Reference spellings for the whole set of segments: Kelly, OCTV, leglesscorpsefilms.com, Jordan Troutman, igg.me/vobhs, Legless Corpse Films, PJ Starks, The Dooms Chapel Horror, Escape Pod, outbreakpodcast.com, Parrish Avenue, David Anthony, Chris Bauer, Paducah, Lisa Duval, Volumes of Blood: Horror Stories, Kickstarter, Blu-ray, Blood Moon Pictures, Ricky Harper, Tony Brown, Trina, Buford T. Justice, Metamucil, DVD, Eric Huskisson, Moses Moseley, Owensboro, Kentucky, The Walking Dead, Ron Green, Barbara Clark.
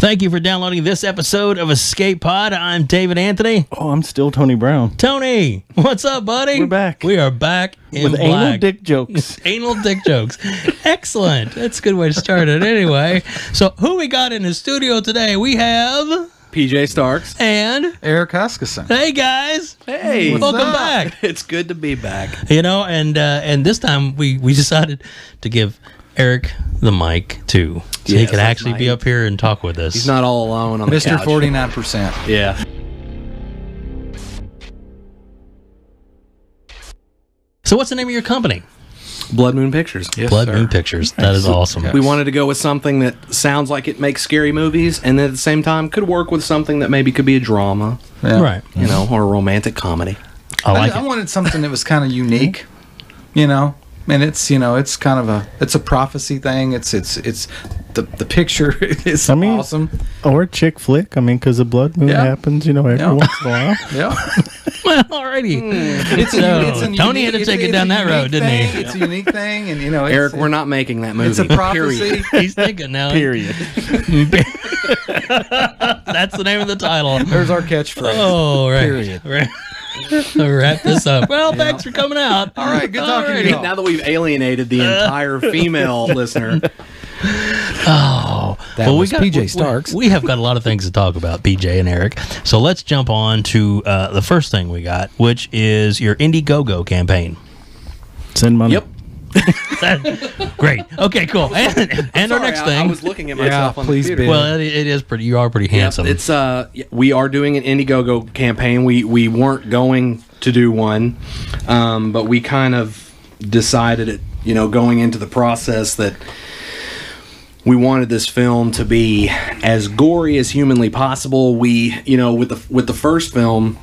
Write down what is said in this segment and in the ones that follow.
Thank you for downloading this episode of Escape Pod. I'm David Anthony. Oh, I'm still Tony Brown. Tony, what's up, buddy? We're back. We are back in with black. Anal dick jokes. Anal dick jokes. Excellent. That's a good way to start it anyway. So who we got in the studio today? We have... PJ Starks. And Eric Huskisson. Hey, guys. Hey. Welcome back. It's good to be back. You know, and this time we decided to give Eric the mic, too. So he could actually be up here and talk with us. He's not all alone on the couch. Mr. 49%. Yeah. So what's the name of your company? Blood Moon Pictures. Yes, Blood Moon Pictures. That is awesome. Yes. We wanted to go with something that sounds like it makes scary movies, and at the same time could work with something that maybe could be a drama, right? You know, or a romantic comedy. I wanted something that was kind of unique, you know. And it's, you know, it's kind of a prophecy thing. It's the picture is awesome. Or chick flick. I mean, because the blood moon happens, you know, every once in a while. Yeah. Well, already. Tony had to take it down that road, didn't he? It's a unique thing, and you know, Eric, we're not making that movie. It's a prophecy. He's thinking now. Period. That's the name of the title. There's our catchphrase. Oh, right. Period. Right. Wrap this up. Well, thanks for coming out. All right, good talking to you. Now that we've alienated the entire female listener. Oh, that was PJ Starks. We have got a lot of things to talk about, PJ and Eric. So let's jump on to the first thing we got, which is your Indiegogo campaign. Send money. Yep. Great. Okay, cool. And our next thing. I was looking at myself on the computer. Well, it is pretty. You are pretty handsome. It's we are doing an Indiegogo campaign. We weren't going to do one, but we kind of decided it. You know, going into the process that we wanted this film to be as gory as humanly possible. We, you know, with the first film,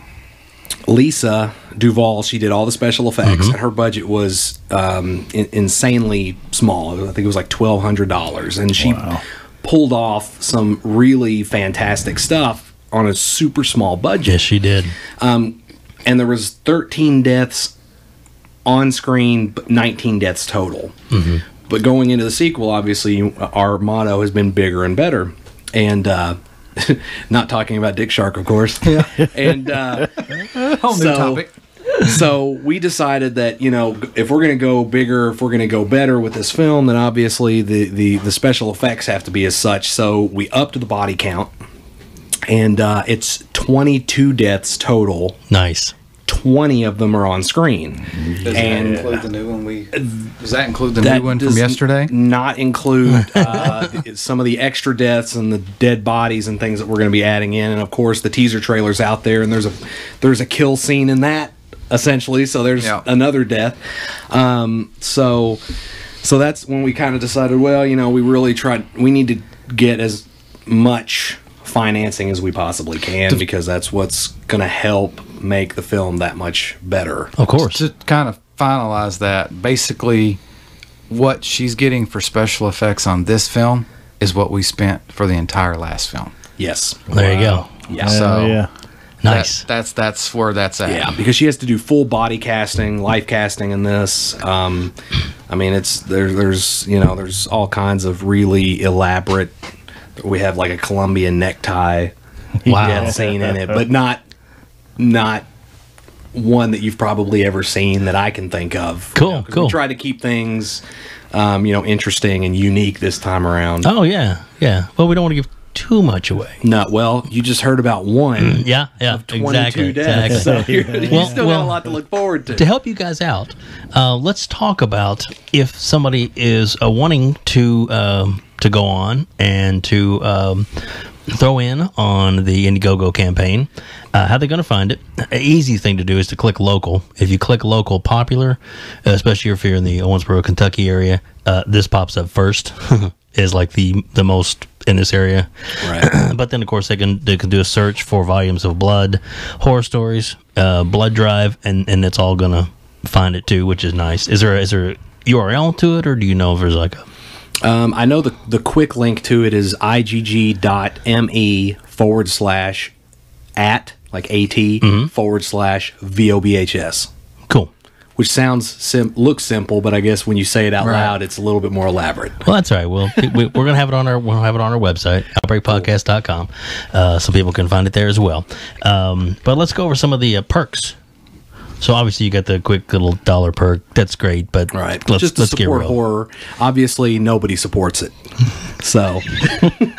Lisa Duval, she did all the special effects, and her budget was insanely small. I think it was like $1,200, and she pulled off some really fantastic stuff on a super small budget. Yes, she did. And there was 13 deaths on screen, but 19 deaths total. But going into the sequel, obviously, our motto has been bigger and better, and not talking about Dick Shark, of course. Yeah. And whole new topic. So we decided that, you know, if we're going to go bigger, if we're going to go better with this film, then obviously the special effects have to be as such. So we upped the body count, and it's 22 deaths total. Nice. 20 of them are on screen. Does that include the new one? Does that include the new one from yesterday? Not include some of the extra deaths and the dead bodies and things that we're going to be adding in. And of course, the teaser trailer's out there, and there's a kill scene in that essentially. So there's another death. So that's when we kind of decided, well, you know, we need to get as much financing as we possibly can, because that's what's going to help make the film that much better. Of course. To kind of finalize that, basically what she's getting for special effects on this film is what we spent for the entire last film. Yes. There you go. Yeah. So nice. That's where that's at. Yeah, because she has to do full body casting, life casting in this. I mean, it's there's you know, there's all kinds of really elaborate. We have like a Colombian necktie death scene in it, but not one that you've probably ever seen that I can think of. Cool, you know, cool. We try to keep things, you know, interesting and unique this time around. Oh yeah, yeah. Well, we don't want to give too much away. No, well, you just heard about one. Yeah, yeah, of 22 deaths, so you still got a lot to look forward to. To help you guys out, let's talk about if somebody is wanting to go on and to throw in on the Indiegogo campaign, how they're going to find it. An easy thing to do is to click local. If you click local popular, especially if you're in the Owensboro, Kentucky area, this pops up first. Is like the most in this area, right? But then of course they can do a search for Volumes of Blood, Horror Stories, Blood Drive, and it's all gonna find it too, which is nice. Is there a URL to it, or do you know if there's like a? I know the quick link to it is igg.me/@ @ /vobhs. Cool. which sounds looks simple, but I guess when you say it out loud, it's a little bit more elaborate. Well, that's all right. Well, we're gonna have it on our website, outbreakpodcast.com, so people can find it there as well. But let's go over some of the perks. So obviously you got the quick little dollar perk. That's great, but let's get real. Horror. Obviously nobody supports it. So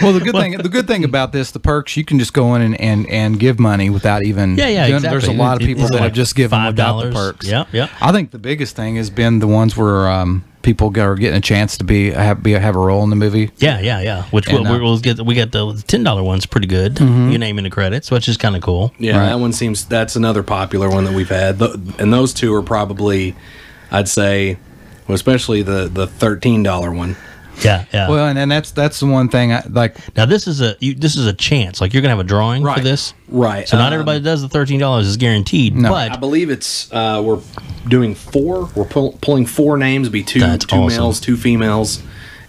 well, the good thing about this, the perks, you can just go in and give money without even exactly. There's a lot of people that have just given without the perks. Yeah, yeah. I think the biggest thing has been the ones where people are getting a chance to have a role in the movie. Yeah, yeah, yeah. Which we'll get. We got the $10 one's pretty good. Mm-hmm. You name in the credits, which is kind of cool. Yeah, that one seems. That's another popular one that we've had. And those two are probably, I'd say, well, especially the $13 one. Yeah, yeah. Well, and that's the one thing I like. Now this is a chance. Like you're gonna have a drawing for this, right? So not everybody does the $13 is guaranteed. No. But I believe it's we're doing four. We're pulling four names. Be two awesome. Males, two females,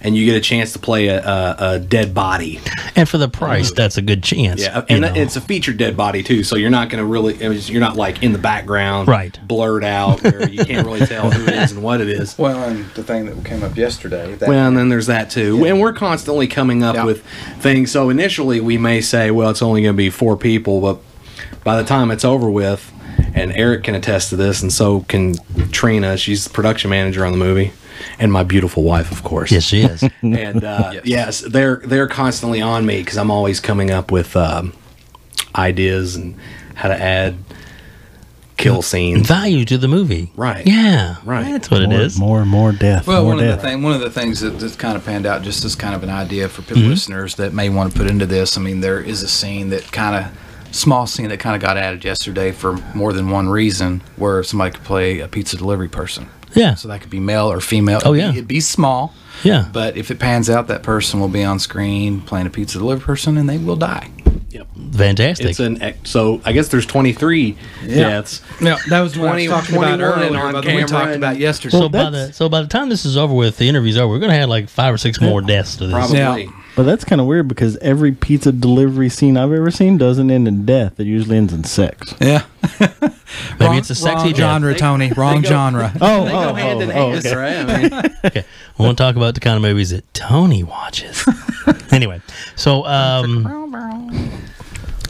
and you get a chance to play a dead body. And for the price, that's a good chance. Yeah, and it's a featured dead body too. So you're not gonna really you're not like in the background, blurred out, where you can't really tell who it is and what it is. Well, and the thing that came up yesterday. And then there's that too. Yeah. And we're constantly coming up with things. So initially we may say, well, it's only gonna be four people, but by the time it's over with, and Eric can attest to this, and so can Trina. She's the production manager on the movie. And my beautiful wife, of course. Yes, she is. And yes, they're constantly on me because I'm always coming up with ideas and how to add kill scenes, value to the movie. Right. Yeah. Right. That's what it is. More and more death. Well, one of the things that's kind of panned out just as kind of an idea for listeners that may want to put into this. I mean, there is a scene that kind of got added yesterday for more than one reason, where somebody could play a pizza delivery person. Yeah. So that could be male or female. Oh, yeah. It'd be small. Yeah. But if it pans out, that person will be on screen playing a pizza delivery person, and they will die. Yep. Fantastic. It's so I guess there's 23 deaths. Yeah. That was 21 on camera. We talked about yesterday. Well, so by the time this is over with, the interview's over, we're going to have like 5 or 6 more deaths to this. Probably. Yeah. But that's kind of weird because every pizza delivery scene I've ever seen doesn't end in death. It usually ends in sex. Yeah. Maybe it's a sexy genre, Tony. Wrong genre. Oh, okay. Right? I mean. Okay. We won't talk about the kind of movies that Tony watches. Anyway, so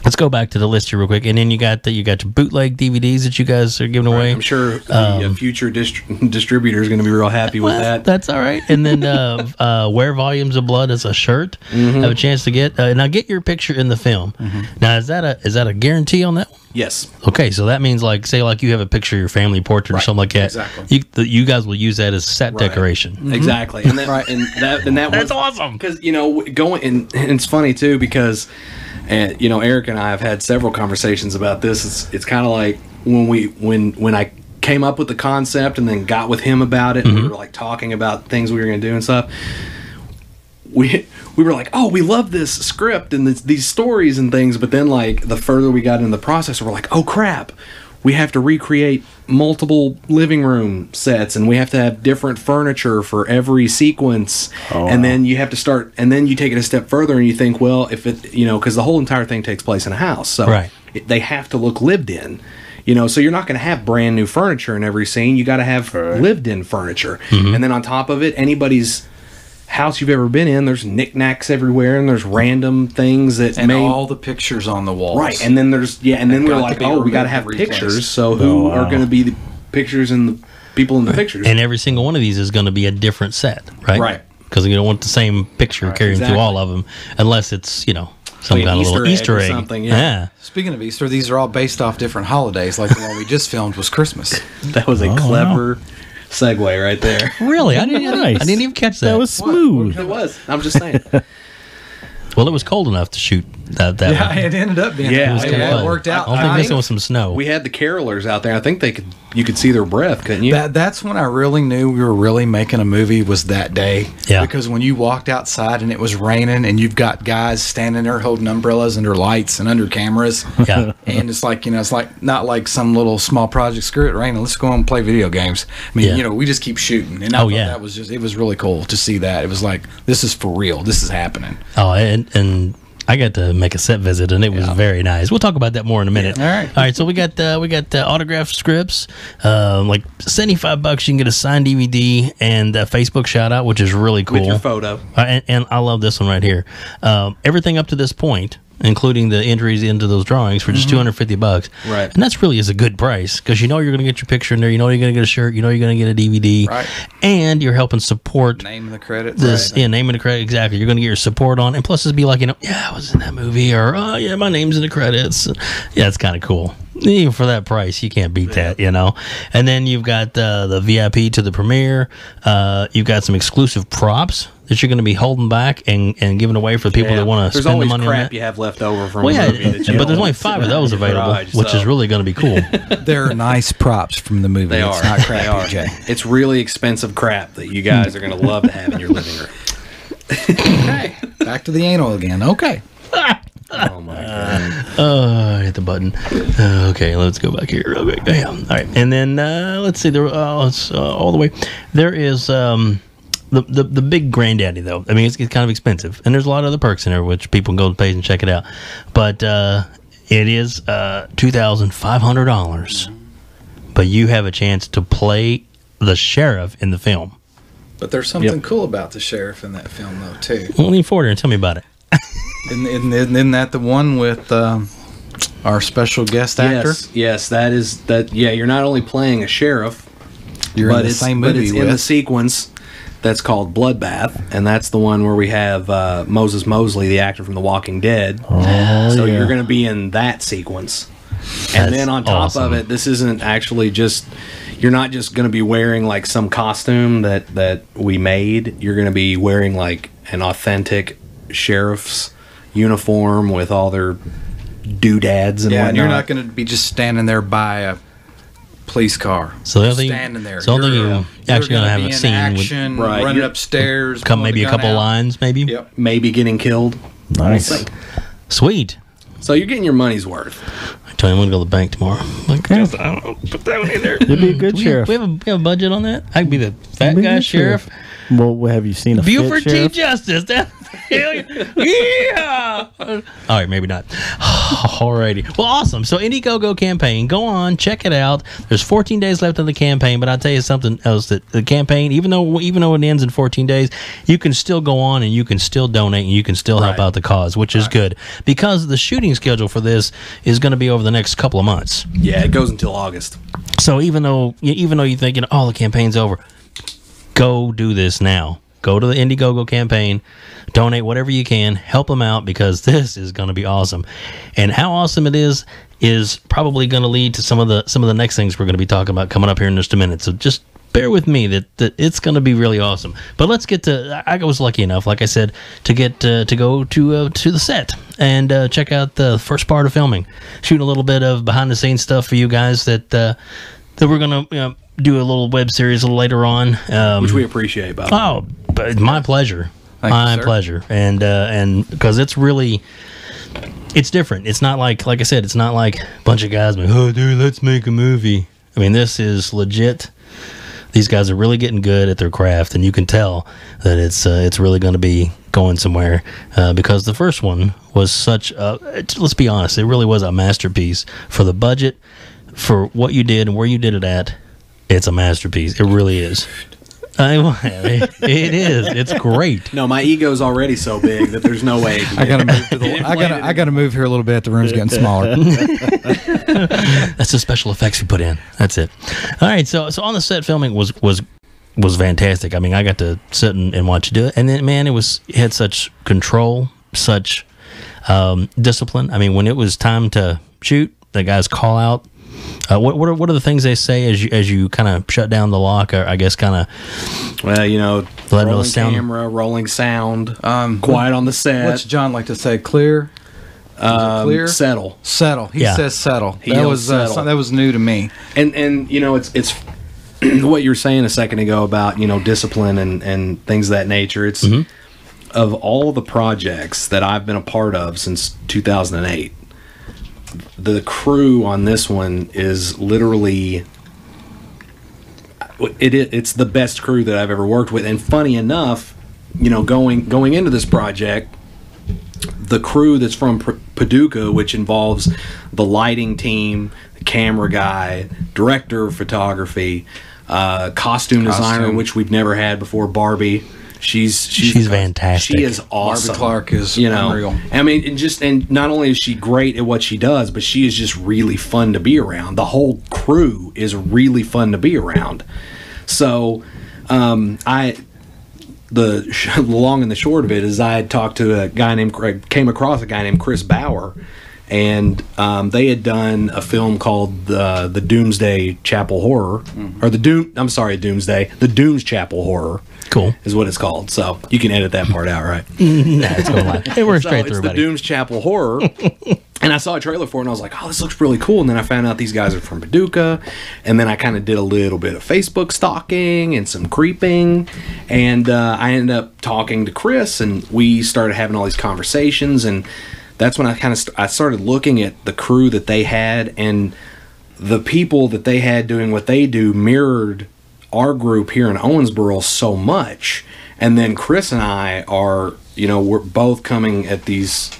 let's go back to the list here real quick, and then you got your bootleg DVDs that you guys are giving away. I'm sure the future distributor is going to be real happy with that. That's all right. And then wear Volumes of Blood as a shirt. Have a chance to get now get your picture in the film. Now is that a guarantee on that one? Yes. Okay, so that means like you have a picture of your family portrait or something like that. Exactly. You guys will use that as set decoration. Exactly. And that, and that that's awesome. Because and it's funny too because. And Eric and I have had several conversations about this. It's kind of like when I came up with the concept and then got with him about it, and we were like talking about things we were going to do and stuff. We were like, oh, we love this script and these stories and things, but then like the further we got in the process, we're like, oh crap, we have to recreate multiple living room sets, and we have to have different furniture for every sequence. Oh, and then you have to start, and then you take it a step further, and you think, well, if it, because the whole entire thing takes place in a house, so they have to look lived in. So you're not going to have brand new furniture in every scene. You got to have lived in furniture, and then on top of it, anybody's house you've ever been in, there's knickknacks everywhere, and there's random things that all the pictures on the walls. Right, and then there's and then we're like, oh, we got to have pictures. So who are going to be the pictures and the people in the pictures? And every single one of these is going to be a different set, right? Right, because you don't want the same picture carrying through all of them, unless it's some kind of little Easter egg or something. Yeah. Speaking of Easter, these are all based off different holidays. Like the one we just filmed was Christmas. That was a clever segue right there. Really? I didn't even catch that. That was smooth. It was. I'm just saying. Well, it was cold enough to shoot that one. It ended up being it worked out. I think messing with some snow. We had the carolers out there. I think you could see their breath, couldn't you? That's when I really knew we were really making a movie was that day. Yeah. Because when you walked outside and it was raining and you've got guys standing there holding umbrellas under lights and under cameras. Yeah. And it's like, it's like not like some little small project, screw it raining, let's go and play video games. I mean, we just keep shooting. And I thought that was it was really cool to see that. It was like, this is for real. This is happening. Oh, and I got to make a set visit, and it was very nice. We'll talk about that more in a minute. Yeah. All right. All right, so we got autographed scripts, like $75 you can get a signed DVD and a Facebook shout-out, which is really cool. With your photo. And I love this one right here. Everything up to this point, including the entries into those drawings, for just $250. Right. And that's really is a good price, because you know you're going to get your picture in there, you know you're going to get a shirt, you know you're going to get a DVD, right, and you're helping support. Name of the credit. This, right. Yeah, name of the credit, exactly. You're going to get your support on, and plus it'd be like, you know, yeah, I was in that movie, or, oh, yeah, my name's in the credits. Yeah, it's kind of cool. Even for that price, you can't beat that, you know. And then you've got the VIP to the premiere. You've got some exclusive props that you're going to be holding back and giving away for people that want to spend the money on that. There's always crap you have left over from a movie that you But there's only 5 of those available, which is really going to be cool. They're nice props from the movie. They are. It's not crap, PJ. It's really expensive crap that you guys are going to love to have in your living room. Okay. Back to the anal again. Okay. Oh my god! I hit the button. Okay, let's go back here real quick. Damn. All right, and then let's see. There, all the way. There is the big granddaddy though. I mean, it's kind of expensive, and there's a lot of other perks in there which people can go to the page and check it out. But it is $2,500. But you have a chance to play the sheriff in the film. But there's something cool about the sheriff in that film though too. Well, lean forward and tell me about it. Isn't that the one with our special guest actor? Yes, that is that. Yeah, you're not only playing a sheriff, you're in the same movie, but it's in the sequence that's called Bloodbath, and that's the one where we have Moses Moseley, the actor from The Walking Dead. Oh, so you're going to be in that sequence, and then on top of it, this isn't actually just. You're not just going to be wearing like some costume that we made. You're going to be wearing like an authentic sheriff's uniform with all their doodads and whatnot. And you're not going to be just standing there by a police car. So they're standing there. So you're actually going to have a scene action, with running upstairs, come maybe a couple lines, maybe. Yep. Maybe getting killed. Nice, sweet. So you're getting your money's worth. I tell you, I'm going to go to the bank tomorrow. Like, I don't know, put that one in there. It'd be a good sheriff. We have a budget on that. I could be the fat guy sheriff. Well, have you seen a Buford T. Justice? That. Yeah. All right, maybe not. Alrighty. Well, awesome. So Indiegogo campaign. Go on, check it out. There's 14 days left of the campaign, but I'll tell you something else. That the campaign, even though it ends in 14 days, you can still go on and you can still donate and you can still help out the cause, which is good, because the shooting schedule for this is going to be over the next couple of months. Yeah, it goes until August. So even though you're thinking, oh, the campaign's over, go do this now. Go to the Indiegogo campaign, donate whatever you can, help them out, because this is going to be awesome. And how awesome it is probably going to lead to some of the next things we're going to be talking about coming up here in just a minute. So just bear with me that it's going to be really awesome. But let's get to. I was lucky enough, like I said, to get to go to the set and check out the first part of filming, shooting a little bit of behind the scenes stuff for you guys that we're going to. Do a little web series a little later on, which we appreciate. By the way. My pleasure, my pleasure, and because it's really, it's different. It's not like I said, it's not like a bunch of guys like, oh dude, let's make a movie. I mean, this is legit. These guys are really getting good at their craft, and you can tell that it's really going to be going somewhere because the first one was such a. Let's be honest, it really was a masterpiece for the budget, for what you did and where you did it at. It's a masterpiece. It really is. It is. It's great. No, my ego's already so big that there's no way. I gotta move. I gotta move here a little bit. The room's getting smaller. That's the special effects we put in. That's it. All right. So on the set, filming was fantastic. I mean, I got to sit and watch you do it, and then man, it had such control, such discipline. I mean, when it was time to shoot, the guys call out. What are the things they say as you kind of shut down the lock, or I guess kind of rolling sound. Camera, rolling sound, quiet on the set. What's John like to say? Clear, clear, settle. He says settle. That was new to me. And it's what you were saying a second ago about discipline and things of that nature. It's of all the projects that I've been a part of since 2008. The crew on this one is literally it's the best crew that I've ever worked with. And funny enough, going into this project, the crew that's from Paducah, which involves the lighting team, the camera guy, director of photography, costume designer, which we've never had before, Barbie. She's fantastic. She is awesome. Barbara Clark is, you know, unreal. I mean, and not only is she great at what she does, but she is just really fun to be around. The whole crew is really fun to be around. So, the long and the short of it is, I had talked to a guy named, came across a guy named Chris Bauer, and they had done a film called the Doomsday Chapel Horror, or the Dooms Chapel Horror. Cool is what it's called. So you can edit that part out, right? No, it's going on. It works straight through. It's the Dooms Chapel Horror, and I saw a trailer for it, and I was like, "Oh, this looks really cool." And then I found out these guys are from Paducah, and then I kind of did a little bit of Facebook stalking and some creeping, and I ended up talking to Chris, and we started having all these conversations, and that's when I kind of started looking at the crew that they had, and the people that they had doing what they do mirrored our group here in Owensboro so much. And then Chris and I are, you know, we're both coming at these,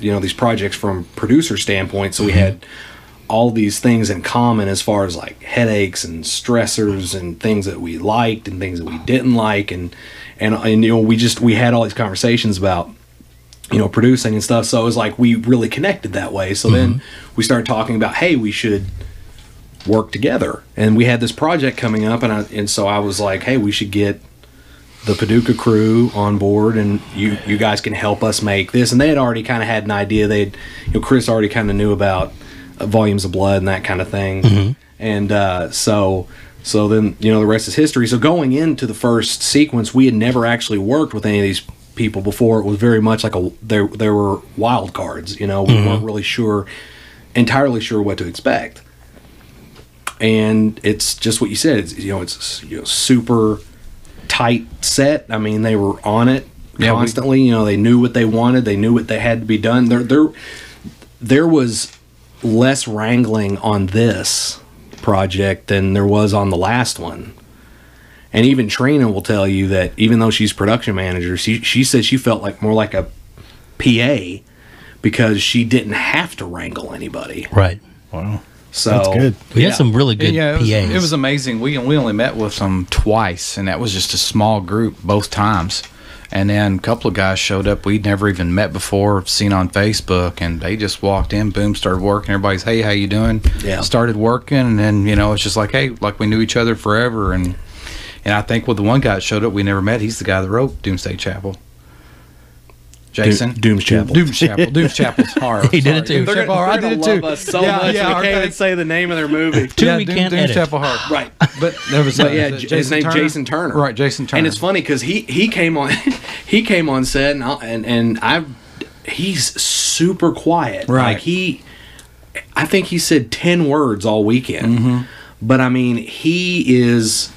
you know, these projects from producer standpoint, so we had all these things in common as far as like headaches and stressors and things that we liked and things that we didn't like, and you know, we had all these conversations about, you know, producing and stuff. So it was like we really connected that way. So then we started talking about, hey, we should work together, and we had this project coming up, and so I was like, hey, we should get the Paducah crew on board, and you guys can help us make this. And they had already kind of had an idea. They'd, you know, Chris already kind of knew about Volumes of Blood and that kind of thing, and so then, you know, the rest is history. So going into the first sequence, we had never actually worked with any of these people before. It was very much like there were wild cards, you know. We weren't really entirely sure what to expect. And it's just what you said. It's, you know, super tight set. I mean, they were on it constantly. You know, they knew what they wanted. They knew what they had to be done. There was less wrangling on this project than there was on the last one. And even Trina will tell you that, even though she's production manager, she said she felt like more like a PA because she didn't have to wrangle anybody. Right. Wow. So that's good. We had some really good PAs. It was amazing. We only met with them twice, and that was just a small group both times. And then a couple of guys showed up we'd never even met before, seen on Facebook, and they just walked in, boom, started working. Everybody's, hey, how you doing? Yeah. Started working, and then, you know, it's just like, hey, like we knew each other forever. And I think with the one guy that showed up we never met, he's the guy that wrote Doomsday Chapel. Jason Dooms Chapel. Dooms Chapel. Dooms Chapel's horror. He did it too. They're gonna love us so much. Yeah, we can't even say the name of their movie. We can't edit. Dooms Chapel horror. Right. But there was his name, Jason Turner. Right, Jason Turner. And it's funny because he came on set, and he's super quiet. Right. Like I think he said 10 words all weekend. But I mean, he is.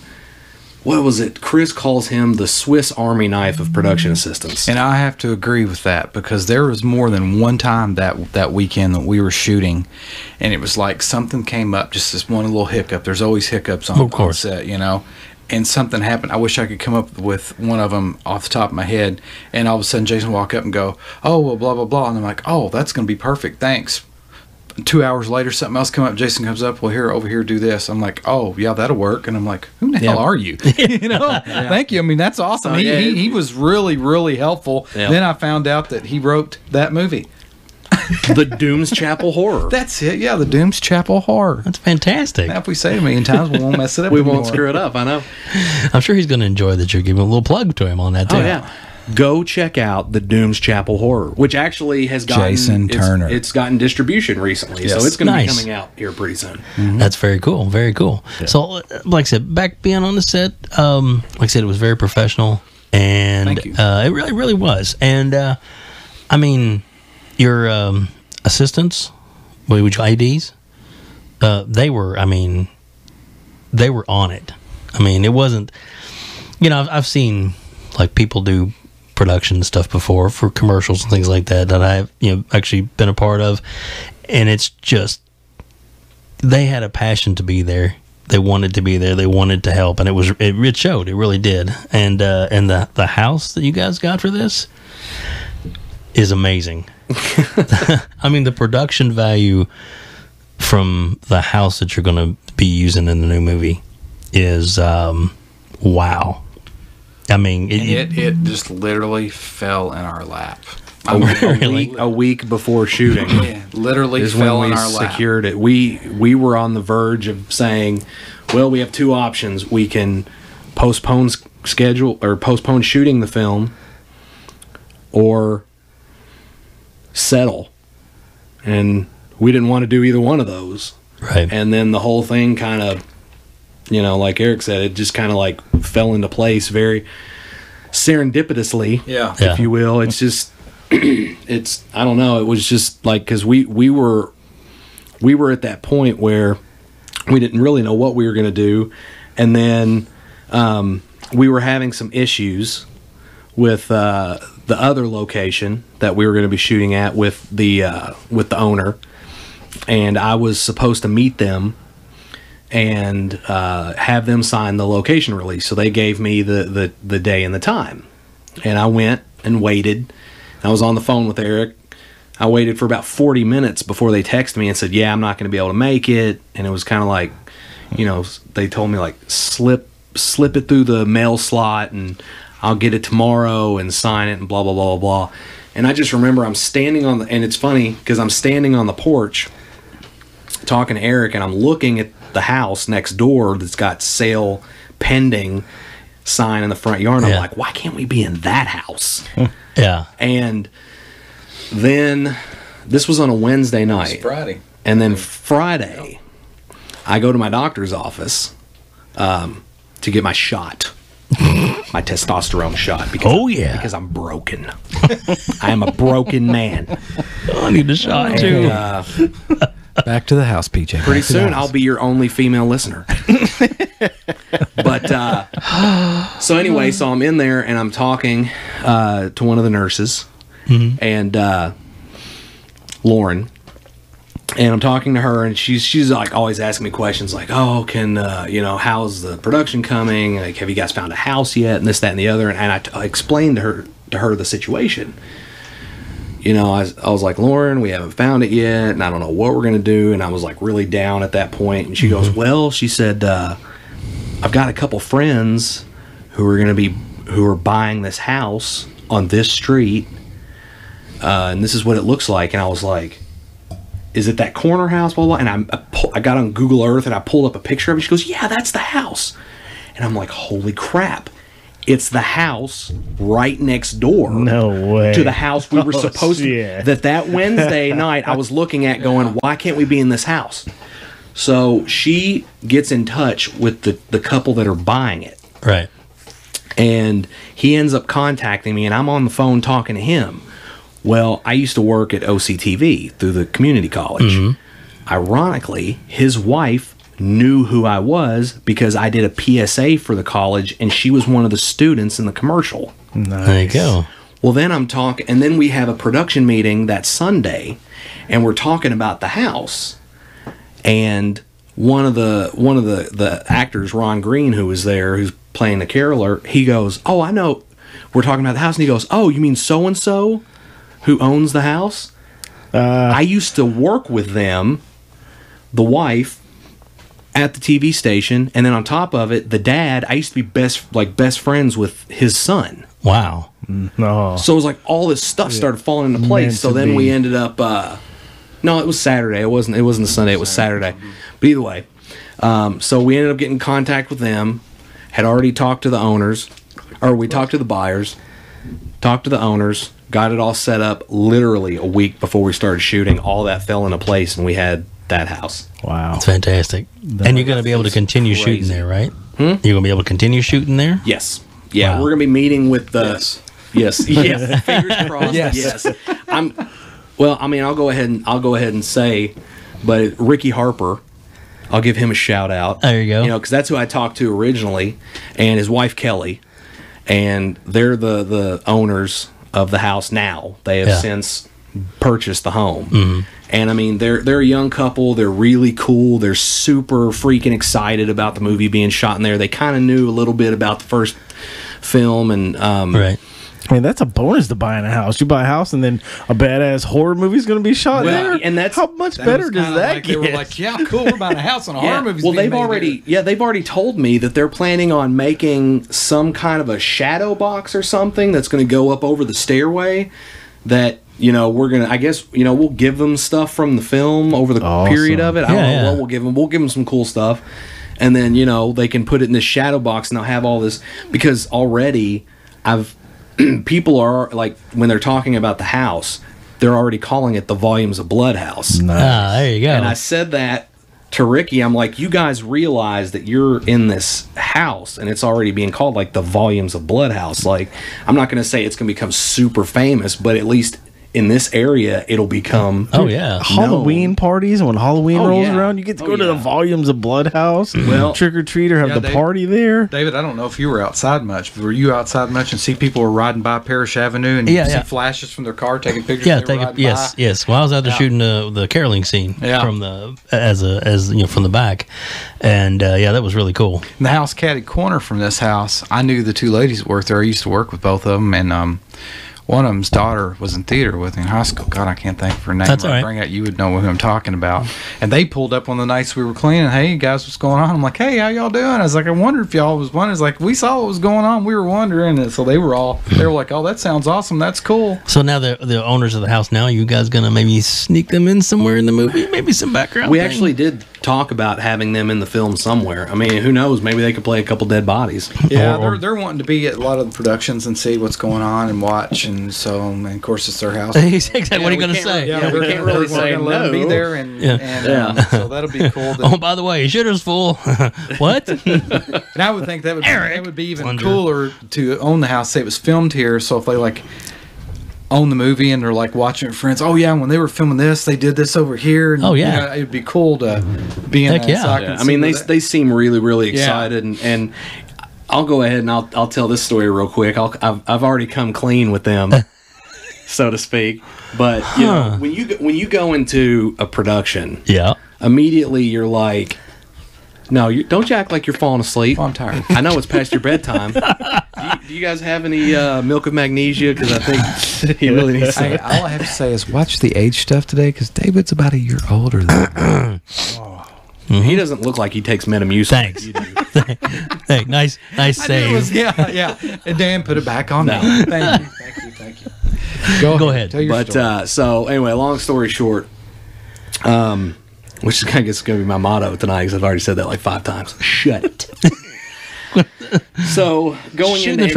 What was it? Chris calls him the Swiss Army knife of production assistants. And I have to agree with that, because there was more than one time that weekend that we were shooting, and it was like something came up, just this one little hiccup. There's always hiccups on set, you know, and something happened. I wish I could come up with one of them off the top of my head, and all of a sudden Jason would walk up and go, oh, well, blah, blah, blah. And I'm like, oh, that's going to be perfect. Thanks. 2 hours later, something else come up. Jason comes up. Well, here, over here, do this. I'm like, oh yeah, that'll work. And I'm like, who the hell are you? You know, thank you. I mean, that's awesome. He was really, really helpful. Then I found out that he wrote that movie, The Dooms Chapel Horror. That's it. Yeah, The Dooms Chapel Horror. That's fantastic. Now, if we say it a million times, we won't mess it up. We won't screw it up. I know. I'm sure he's going to enjoy that. You're giving a little plug to him on that too. Oh yeah. Go check out The Dooms Chapel Horror, which actually has gotten Jason Turner. It's gotten distribution recently, so it's going to be coming out here pretty soon. That's very cool. Very cool. Yeah. So, like I said, back being on the set, like I said, it was very professional, and it really, really was. And I mean, your assistants, which IDs, they were. I mean, they were on it. I mean, it wasn't. You know, I've seen like people do production stuff before for commercials and things like that I've, you know, actually been a part of, and it's just they had a passion to be there. They wanted to be there. They wanted to help, and it showed. It really did. And the house that you guys got for this, is amazing. I mean, the production value from the house that you're going to be using in the new movie is wow. I mean, it just literally fell in our lap. A week before shooting, literally fell in our lap. Secured it. We were on the verge of saying, well, we have two options. We can postpone shooting the film, or settle. And we didn't want to do either one of those. Right. And then the whole thing kind of, you know, like Eric said, it just kind of like fell into place very serendipitously, if you will. It's just, it's, I don't know. It was just like, because we were at that point where we didn't really know what we were going to do. And then we were having some issues with the other location that we were going to be shooting at with the owner. And I was supposed to meet them and have them sign the location release. So they gave me the day and the time. And I went and waited. I was on the phone with Eric. I waited for about 40 minutes before they texted me and said, yeah, I'm not going to be able to make it. And it was kind of like, you know, they told me, like, slip it through the mail slot and I'll get it tomorrow and sign it and blah, blah, blah, blah, blah. And I just remember I'm standing on the, and it's funny because I'm standing on the porch talking to Eric and I'm looking at the house next door that's got sale pending sign in the front yard. And I'm like, why can't we be in that house? Yeah. And then this was on a Wednesday night. It was Friday. And then Friday, I go to my doctor's office to get my shot, my testosterone shot. Because because I'm broken. I am a broken man. Oh, I need a shot too. Back to the house, PJ. Pretty soon, I'll be your only female listener. But so anyway, so I'm in there and I'm talking to one of the nurses, and Lauren, and I'm talking to her, and she's like always asking me questions like, "Oh, can you know, how's the production coming? Like, have you guys found a house yet?" And this, that, and the other. And I explained to her the situation. You know, I was like, Lauren, we haven't found it yet, and I don't know what we're going to do. And I was, like, really down at that point. And she goes, well, she said, I've got a couple friends who are buying this house on this street, and this is what it looks like. And I was like, is it that corner house? Blah, blah, blah. And I got on Google Earth, and I pulled up a picture of it. She goes, yeah, that's the house. And I'm like, holy crap. It's the house right next door. No way. To the house we were supposed to. That Wednesday night I was looking at going, why can't we be in this house? So she gets in touch with the couple that are buying it. Right. And he ends up contacting me, and I'm on the phone talking to him. Well, I used to work at OCTV through the community college. Ironically, his wife knew who I was because I did a PSA for the college, and she was one of the students in the commercial. Nice. There you go. Well, then I'm talking, and then we have a production meeting that Sunday, and we're talking about the house. And one of the actors, Ron Green, who was there, who's playing the caroler, he goes, "Oh, I know. We're talking about the house," and he goes, "Oh, you mean so and so, who owns the house? I used to work with them, the wife." At the TV station, and then on top of it, the dad. I used to be best friends with his son. Wow! Oh. So it was like all this stuff started falling into place. So then we ended up. No, it was Saturday. It wasn't a Sunday. It was Saturday. But either way, so we ended up getting in contact with them. Had already talked to the owners, or we talked to the buyers, talked to the owners, got it all set up. Literally a week before we started shooting, all that fell into place, and we had that house. Wow. That's fantastic. And you're going to be able to continue shooting there, right? You're going to be able to continue shooting there? Yes. Yeah, wow. We're going to be meeting with the... Yes. Fingers crossed. Yes. I'll go ahead and say, but Ricky Harper, I'll give him a shout out. There you go. You know, because that's who I talked to originally, and his wife Kelly, and they're the owners of the house now. They have since purchased the home. And I mean, they're a young couple. They're really cool. They're super freaking excited about the movie being shot in there. They kind of knew a little bit about the first film, and I mean, that's a bonus to buying a house. You buy a house, and then a badass horror movie's going to be shot there. And that's how much better does that get? They were like, "Yeah, cool, we're buying a house on a horror movie." Well, they've already told me that they're planning on making some kind of a shadow box or something that's going to go up over the stairway. That we'll give them stuff from the film over the period of it. I don't know what we'll give them. We'll give them some cool stuff, and then they can put it in this shadow box, and they'll have all this because already people are like when they're talking about the house, they're already calling it the Volumes of Blood house. Nice. There you go. And I said that to Ricky. I'm like, you guys realize that you're in this house and it's already being called like the Volumes of Blood house. Like, I'm not going to say it's going to become super famous, but at least in this area, it'll become Halloween parties. When Halloween rolls around, you get to go to the Volumes of Blood house, trick or treat, or have the party there. David, I don't know if you were outside much, but were you outside much and see people were riding by Parrish Avenue and see flashes from their car taking pictures? Yeah, yes. Well, I was out there shooting the caroling scene from the from the back, and that was really cool. And the house catty corner from this house, I knew the two ladies that worked there. I used to work with both of them, and one of them's daughter was in theater with me in high school. God, I can't think of her name. That's all right. You would know who I'm talking about. And they pulled up on the nights we were cleaning. Hey, guys, what's going on? I'm like, hey, how y'all doing? I was like, I wonder if y'all was wondering. It's like, we saw what was going on. We were wondering. And so they were like, oh, that sounds awesome. That's cool. So now the owners of the house now, you guys going to maybe sneak them in somewhere in the movie? Maybe some background We thing? Actually did talk about having them in the film somewhere. I mean, who knows? Maybe they could play a couple dead bodies. Yeah, they're wanting to be at a lot of the productions and see what's going on and watch. And so, and of course, it's their house. Exactly. What are you going to say? Yeah, we can't really say no. Let them be there, so that'll be cool. Oh, by the way, shitter's full. What? And I would think that would be even cooler to own the house. Say it was filmed here, so if they own the movie and they're watching it, friends. Oh yeah, when they were filming this, they did this over here. And, it'd be cool to be in. Heck yeah. I mean, they seem really, really excited, and I'll go ahead and I'll tell this story real quick. I've already come clean with them, so to speak. But when you go into a production, immediately you're like, no, don't you act like you're falling asleep. Oh, I'm tired. I know it's past your bedtime. Do you guys have any milk of magnesia? Because I think he really needs to. All I have to say is watch the age stuff today because David's about a year older than He doesn't look like he takes Metamucil. Thanks. Hey, nice save. And Dan put it back on now. Thank you. Go ahead. Tell your story. So anyway, long story short, which is I guess going to be my motto tonight because I've already said that 5 times. Shut it. So going into any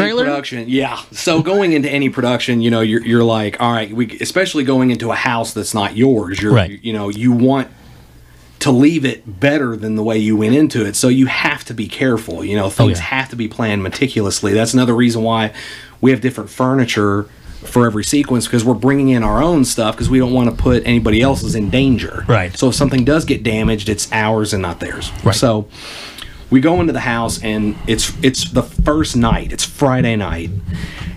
production, you're like, all right, especially going into a house that's not yours, you want to leave it better than the way you went into it. So you have to be careful. Things have to be planned meticulously. That's another reason why we have different furniture for every sequence, because we're bringing in our own stuff because we don't want to put anybody else's in danger. Right. So if something does get damaged, it's ours and not theirs. Right. So we go into the house, and it's the first night. It's Friday night,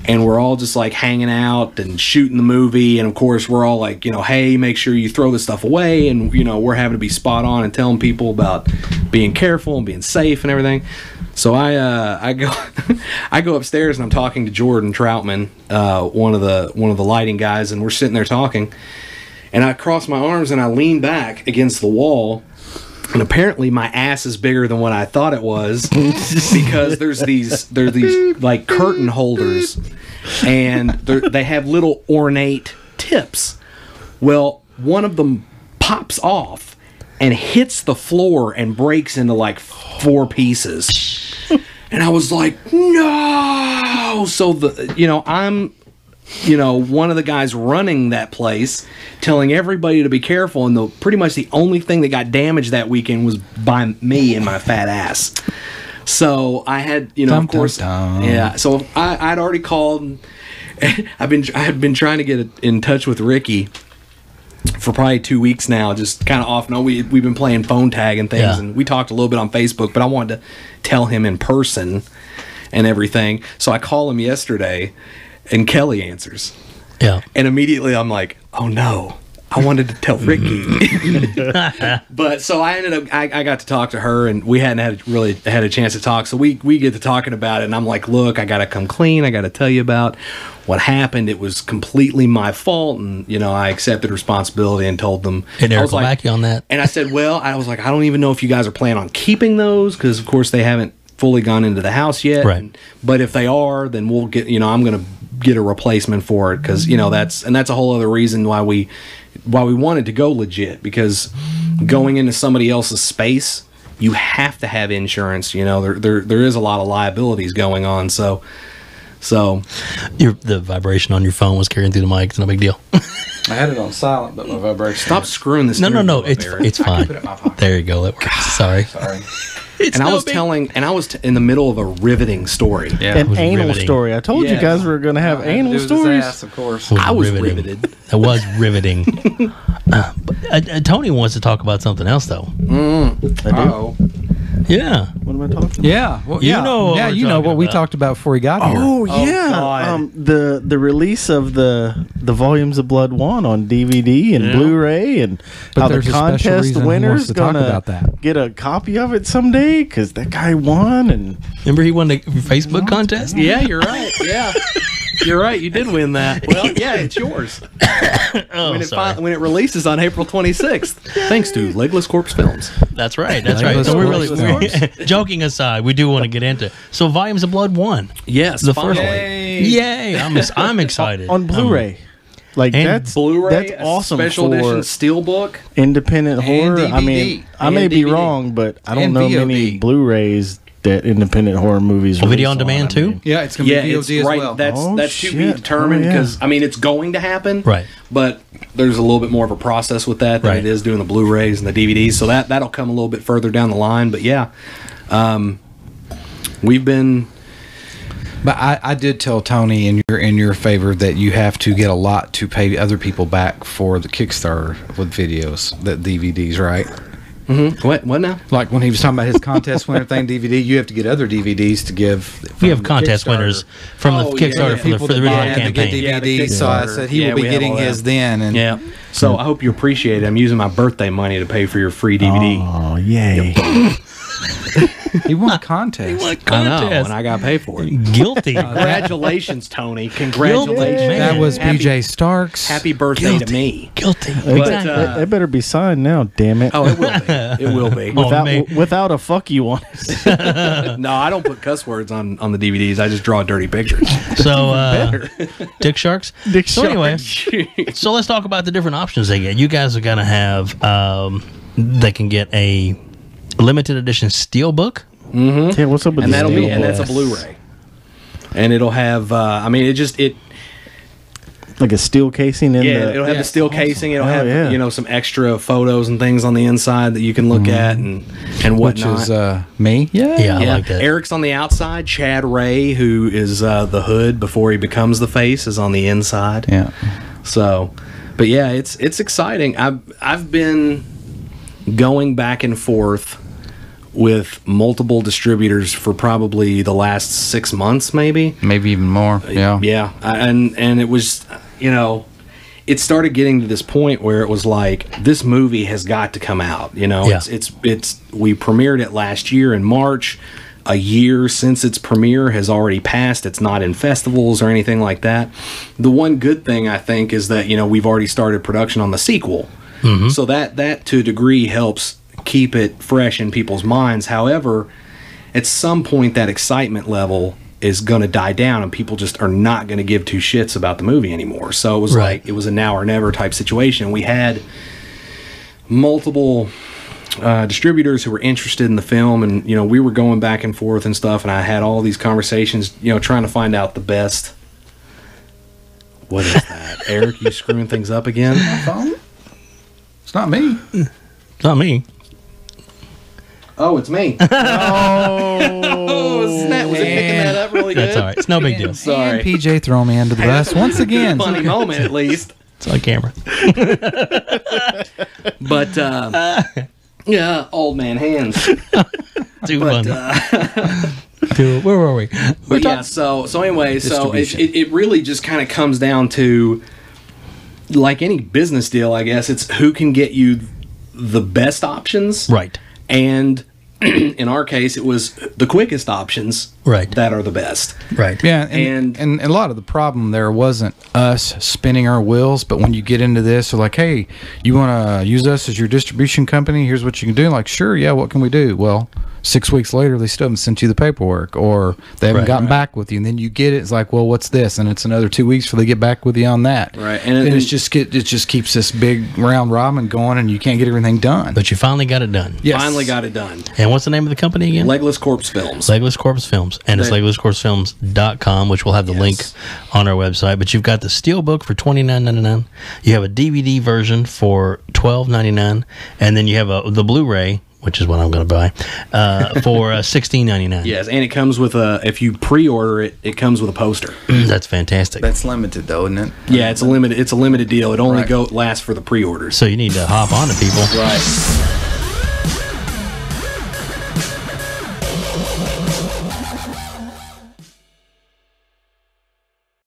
and we're all just hanging out and shooting the movie. And of course, we're all hey, make sure you throw this stuff away. And we're having to be spot on and telling people about being careful and being safe and everything. So I go upstairs and I'm talking to Jordan Troutman, one of the lighting guys, and we're sitting there talking. And I cross my arms and I lean back against the wall. And apparently my ass is bigger than what I thought it was because there's these curtain holders, and they have little ornate tips. Well, one of them pops off and hits the floor and breaks into 4 pieces. And I was like, no. So I'm one of the guys running that place, telling everybody to be careful, and pretty much the only thing that got damaged that weekend was by me and my fat ass. So I had, So I'd already called. I had been trying to get in touch with Ricky for probably 2 weeks now, just kind of off. No, we've been playing phone tag and things, and we talked a little bit on Facebook, but I wanted to tell him in person and everything. So I called him yesterday. And Kelly answers. Yeah. And immediately I'm like, oh no, I wanted to tell Ricky. But so I ended up, I got to talk to her, and we hadn't really had a chance to talk. So we get to talking about it, and I'm like, look, I got to come clean. I got to tell you about what happened. It was completely my fault. And, you know, I accepted responsibility and told them. And Eric will back you on that. And I said, well, I was like, I don't even know if you guys are planning on keeping those, because, of course, they haven't fully gone into the house yet. Right. And, but if they are, then we'll get, you know, I'm going to get a replacement for it, because, you know, that's a whole other reason why we wanted to go legit, because going into somebody else's space, you have to have insurance. You know, there is a lot of liabilities going on. So the vibration on your phone was carrying through the mic. It's no big deal. I had it on silent, but my vibration. Stop screwing this. No. It's fine. There you go. It works. Sorry. And I was in the middle of a riveting story. Yeah. An anal riveting story. I told you guys we were going to have anal stories. Ass, of course. I was riveted. It was riveting. Tony wants to talk about something else, though. I do. Uh-oh. Yeah. What am I talking about? Yeah. Well, you know. Yeah, you know what we talked about before we got here. Oh yeah. The release of the Volumes of Blood 1 on DVD and Blu-ray, and how the contest winner's gonna get a copy of it someday because that guy won. And remember, he won the Facebook contest. Yeah, you're right. Yeah. You're right. You did win that. Well, yeah, it's yours. when it releases on April 26th, thanks to Legless Corpse Films. That's right. That's right. So we're joking aside, we do want to get into. So Volumes of Blood 1. Yes, finally. Yay! I'm excited. On Blu-ray. Like, that's Blu-ray, that's awesome. Special edition steelbook, independent horror. DVD. I mean, I may be wrong, but I don't know many Blu-rays that independent horror movies. Well, video on demand too. I mean, yeah, it's gonna be VOD as well. That's to be determined, because I mean, it's going to happen. Right. But there's a little bit more of a process with that than it is doing the Blu-rays and the DVDs. So that'll come a little bit further down the line. But yeah, we've been. But I did tell Tony in your favor that you have to get a lot to pay other people back for the Kickstarter with videos, the DVDs, right? Mm-hmm. What now? Like when he was talking about his contest winner thing, DVD, you have to get other DVDs to give. We have contest winners from the Kickstarter for the original campaign. DVD, so I said he will be getting his then. And yeah. So I hope you appreciate it. I'm using my birthday money to pay for your free DVD. Oh, yay. He won a contest. I know, and I got paid for it. Guilty. Congratulations, Tony. Congratulations. Guilty. That was PJ Starks. Happy birthday to me. Guilty. But, that better be signed now, damn it. Oh, it will be. It will be. Without a fuck you on it. No, I don't put cuss words on the DVDs. I just draw dirty pictures. So, Dick Sharks? Dick Sharks. So anyway, so let's talk about the different options they get. You guys are going to have, they can get a limited edition steelbook. Mm-hmm. Yeah, what's up with and that'll be, and that's a Blu-ray, and it'll have. I mean, it like a steel casing. It'll have the steel casing. It'll have you know, some extra photos and things on the inside that you can look at and whatnot. Which is me. Yeah, I like that. Eric's on the outside. Chad Ray, who is the hood before he becomes the face, is on the inside. Yeah. So, but yeah, it's exciting. I've been going back and forth with multiple distributors for probably the last 6 months, maybe even more. Yeah. And it was, you know, it started getting to this point where it was like, this movie has got to come out. You know, we premiered it last year in March. A year since its premiere has already passed. It's not in festivals or anything like that. The one good thing, I think, is that, you know, we've already started production on the sequel. Mm-hmm. So that to a degree helps keep it fresh in people's minds. However, at some point that excitement level is going to die down, and people just are not going to give two shits about the movie anymore. So it was like, it was a now or never type situation. We had multiple distributors who were interested in the film, and, you know, we were going back and forth and stuff, and I had all these conversations, you know, trying to find out the best. What is that? Eric, you screwing things up again? My phone? It's not me. It's not me. Oh, it's me. Oh, snap. Was it picking that up really good? That's all right. It's no big deal. Sorry. And PJ throw me under the bus once again. Funny moment, at least. It's on camera. But, yeah, old man hands. Too funny. Where were we? But yeah, so anyway, so it really just kind of comes down to like any business deal, I guess, it's who can get you the best options. Right. And in our case, it was the quickest options that are the best. Right. Yeah, and a lot of the problem there wasn't us spinning our wheels, but when you get into this, they're like, hey, you want to use us as your distribution company? Here's what you can do. Like, sure, yeah, what can we do? Well, 6 weeks later, they still haven't sent you the paperwork, or they haven't gotten back with you. And then you get it, it's like, well, what's this? And it's another 2 weeks before they get back with you on that. Right. And it just keeps this big round robin going, and you can't get everything done. But you finally got it done. Yes. Finally got it done. And what's the name of the company again? Legless Corpse Films. Legless Corpse Films. And it's leglesscorpsefilms.com, which we'll have the link on our website. But you've got the steelbook for $29.99. You have a DVD version for $12.99. And then you have the Blu-ray, which is what I'm going to buy, for $16.99. Yes, and it comes with a, if you pre-order it, it comes with a poster. That's fantastic. That's limited, though, isn't it? Yeah, it's a limited deal. It only lasts for the pre-orders. So you need to hop on to people. Right.